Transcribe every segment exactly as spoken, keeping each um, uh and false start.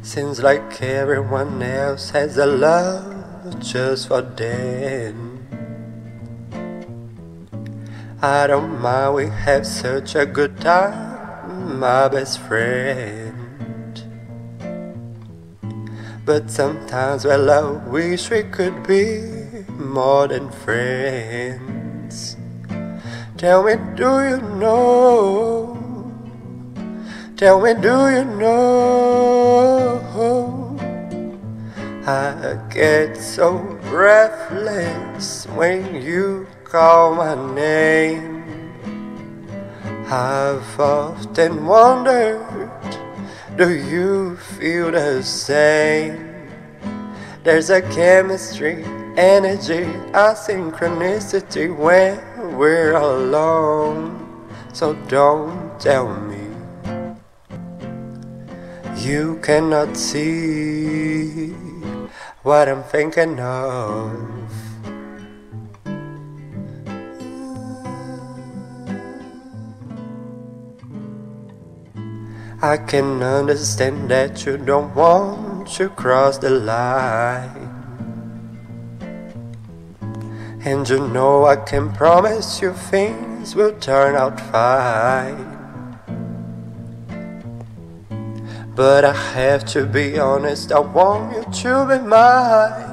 Seems like everyone else has a love just for them. I don't mind, we have such a good time, my best friend. But sometimes, well, I wish we could be more than friends. Tell me, do you know? Tell me, do you know? I get so breathless when you call my name. I've often wondered, do you feel the same? There's a chemistry, energy, a synchronicity when we're alone. So don't tell me you cannot see what I'm thinking of. I can understand that you don't want to cross the line. And you know I can promise you things will turn out fine. But I have to be honest, I want you to be mine.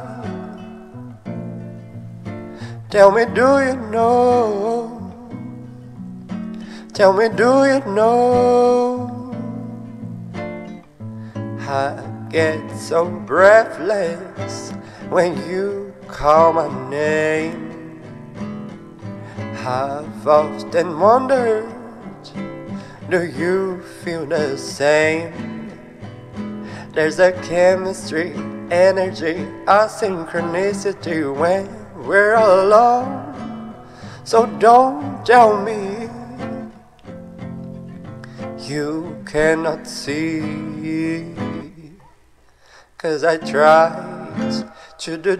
Tell me, do you know? Tell me, do you know? I get so breathless when you call my name. I've often wondered, do you feel the same? There's a chemistry, energy, a synchronicity when we're alone. So don't tell me you cannot see, 'cause I tried to do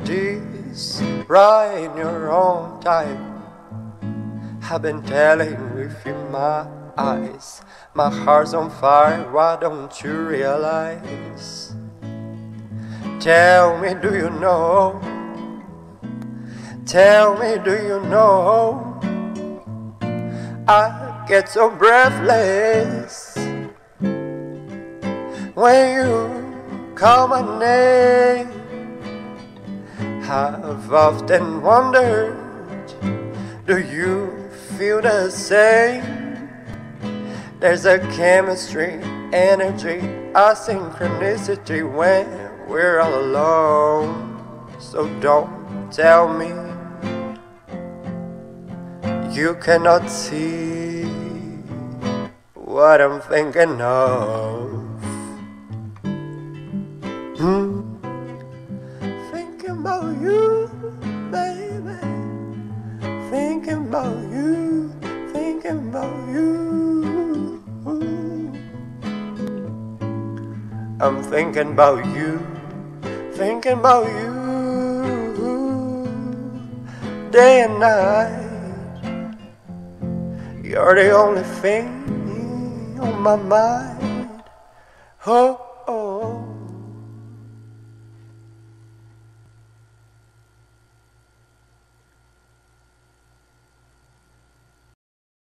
this right in your own time. I've been telling with you my eyes, my heart's on fire, why don't you realize? Tell me, do you know? Tell me, do you know? I get so breathless when you call my name. I've often wondered, do you feel the same? There's a chemistry, energy, a synchronicity when we're all alone. So don't tell me you cannot see what I'm thinking of. Hmm. Thinking about you, baby. Thinking about you. Thinking about you. I'm thinking about you, thinking about you, day and night. You're the only thing on my mind. Oh, oh.